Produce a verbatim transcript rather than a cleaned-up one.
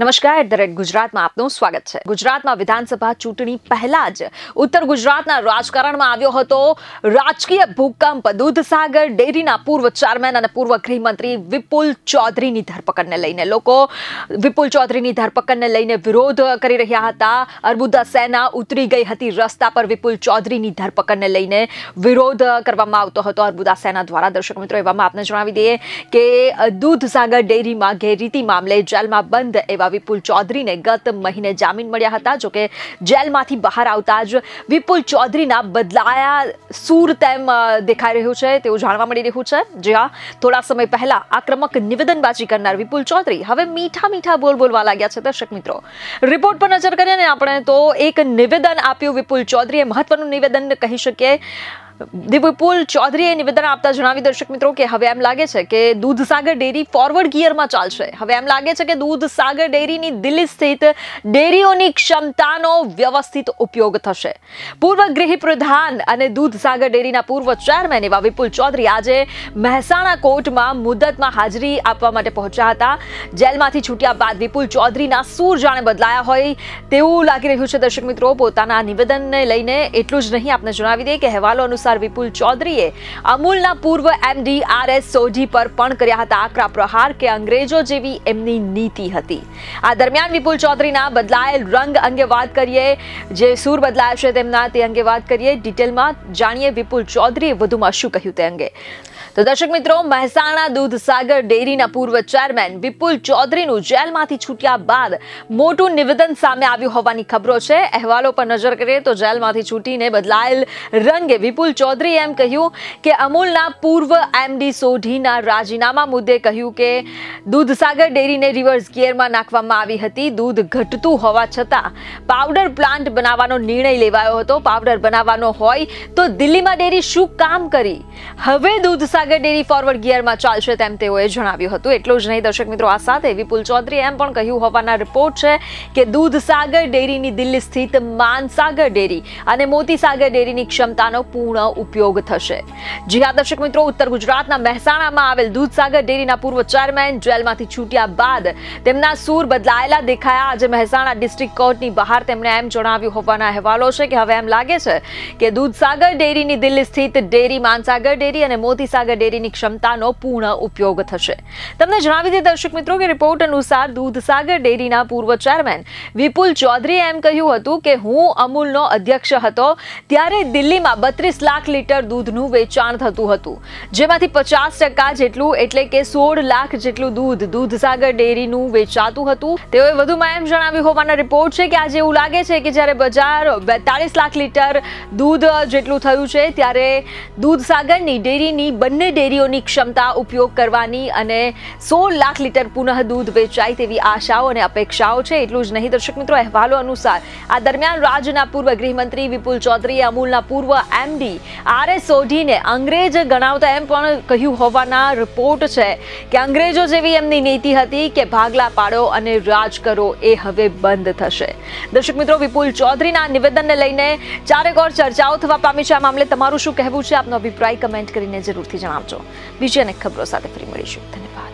નમસ્કાર at the rate ગુજરાતમાં આપનું સ્વાગત છે। ગુજરાતમાં વિધાનસભા ચૂંટણી પહેલા જ ઉત્તર ગુજરાતના રાજકારણમાં આવ્યો હતો રાજકીય ભૂકંપ। દૂધસાગર ડેરીના પૂર્વ ચેરમેન અને પૂર્વ ગૃહમંત્રી વિપુલ ચૌધરીની ધરપકડને લઈને લોકો વિપુલ ચૌધરીની ધરપકડને લઈને વિરોધ કરી રહ્યા હતા। અર્બુદા સેના ઉતરી ગઈ હતી રસ્તા પર વિપુલ ચૌધરીની ધરપકડને લઈને વિરોધ કરવામાં આવતો હતો અર્બુદા સેના દ્વારા। દર્શક મિત્રો એવામાં આપને જણાવી દઈએ કે દૂધસાગર ડેરીમાં ગેરરીતિ મામલે જેલમાં બંધ એવા विपुल चौधरी ने गत महीने जामीन मळ्या हता। जो के जेलमांथी बहार आवता ज विपुल चौधरीना बदलाया सूर तेम देखाई रह्यो छे तेवुं जाणवा मळी रह्यो छे। जी हां, थोड़ा समय पहला आक्रमक निवेदनबाजी करनार विपुल चौधरी हवे मीठा मीठा बोल बोलवा लाग्या छे। दर्शक मित्रों, रिपोर्ट पर नजर करीए ने आपणे तो एक निवेदन आप्युं विपुल चौधरीए, महत्वनुं निवेदन कही शकीए। विपुल चौधरीए निवेदन आपता जणावी दर्शक मित्रों के हवे एम लागे छे के दूधसागर डेरी फॉरवर्ड गियरमां चालशे। हवे एम लागे छे के दूधसागर डेरीनी दिल्ही स्थित डेरीओनी क्षमतानो व्यवस्थित उपयोग थशे। पूर्व गृह प्रधान अने दूधसागर डेरीना पूर्व चेरमेन एवा विपुल चौधरी आजे महेसाणा कोर्टमां मुदतमां हाजरी आपवा माटे पहोंच्या हता। जेलमांथी छूट्या बाद विपुल चौधरीना सूर जाणे बदलाया होय तेवुं लागी रह्युं छे। दर्शक मित्रों, पोताना निवेदनने लईने एटलुं ज नहीं, आपने जणावी दઈએ કે अहेवालो अनुसार विपुल चौधरीए अमूलना पूर्व एमडी आर एस सोधी पर पण कर्या हता आकरा प्रहार के अंग्रेजो जेवी एमनी नीति हती। आ दरमियान विपुल चौधरीना बदलायेल रंग अंगे वात करीए, जे सूर बदलाया छे तेमना ते अंगे वात करीए। डिटेलमां जाणीए विपुल चौधरीए वधुमां शुं कह्युं ते अंगे। तो दर्शक मित्रों, महेसाणा दूधसागर डेरीना पूर्व चेरमेन विपुल चौधरीनुं जेलमांथी छूट्या बाद मोटुं निवेदन सामे आव्युं होवानी खबरो छे। अहेवालो पर नजर करीए तो जेलमांथी छूटीने बदलायेल रंगे विपुल चौधरी एम कह્યું કે અમૂલના પૂર્व એમડી સોઢીના રાજીનામા મુદ્દે કહ્યું કે દૂધસાગર ડેરીને રિવર્સ ગિયરમાં નાખવામાં આવી હતી। દૂધ ઘટતું હોવા છતાં પાવડર પ્લાન્ટ બનાવવાનો નિર્ણય લેવાયો હતો। પાવડર બનાવવાનો હોય તો દિલ્હીમાં ડેરી શું કામ કરી? હવે દૂધસાગર ડેરી ફોરવર્ડ ગિયરમાં ચાલશે તેમ તેઓએ જણાવ્યું હતું। એટલું જ નહીં દર્શક મિત્રો, આ સાથે વિપુલ ચૌધરી એમ પણ કહ્યું હોવાના રિપોર્ટ છે કે દૂધસાગર ડેરીની દિલ્હી સ્થિત માનસાગર ડેરી અને મોતીસાગર ડેરીની ક્ષમતાનો પૂર્ણ उपयोग थशे। जी हाँ दर्शक मित्रों, उत्तर गुजरातना महेसाणामां आवेल दूधसागर डेरीना पूर्व चेरमेन जेलमांथी छूट्या बाद तेमना सूर बदलायेला देखाया। आज महेसाणा डिस्ट्रिक्ट कोर्टनी बहार तेमणे एम जणाव्युं होवाना अहेवालो छे के हवे एम लागे छे के दूधसागर डेरीनी दिल्ही स्थित डेरी मानसागर डेरी अने मोतीसागर डेरीनी क्षमतानो पूर्ण उपयोग थशे। तमने जणावी दे दर्शक मित्रों के रिपोर्ट अनुसार दूधसागर डेरीना पूर्व चेरमेन विपुल चौधरीए एम कह्युं हतुं के हूँ अमूलनो अध्यक्ष हतो त्यारे दिल्हीमां बत्रीस लाख लाख लीटर दूधનું વેચાણ થતું હતું, જેમાંથી પચાસ ટકા જેટલું એટલે કે સોળ લાખ જેટલું दूध दूधसागर डेरीનું વેચાતું હતું। તેઓએ વધુમાં એમ જણાવ્યું હોવાનો રિપોર્ટ છે કે આજે એવું લાગે છે કે જ્યારે બજાર બેતાળીસ લાખ लीटर दूध જેટલું થયું છે ત્યારે दूधसागरની ડેરીની બંને ડેરીઓની ક્ષમતા ઉપયોગ કરવાની અને સોળ લાખ लीटर પુનઃ दूध વેચાય તેવી આશાઓ અને અપેક્ષાઓ છે। એટલું જ નહીં દર્શક મિત્રો, અહેવાલો અનુસાર આ દરમિયાન રાજ્યના પૂર્વ ગૃહમંત્રી વિપુલ ચૌધરીએ અમૂલના પૂર્વ એમડી आर एस सोधी ने अंग्रेज गणावता एम पण कह्युं होवाना रिपोर्ट छे के अंग्रेजो जेवी एमनी नीति हती के भागला पाडो अने राज करो ए हवे बंध थशे। दर्शक मित्रों, विपुल चौधरीना निवेदनने लईने चारेक ओर चर्चाओ थवा पामी छे। आ मामले तमारुं शुं कहेवुं छे? आपनो अभिप्राय कमेंट करीने जरूरथी जणावजो। बीजी अनेक खबरो साथे फरी मळीशुं। धन्यवाद।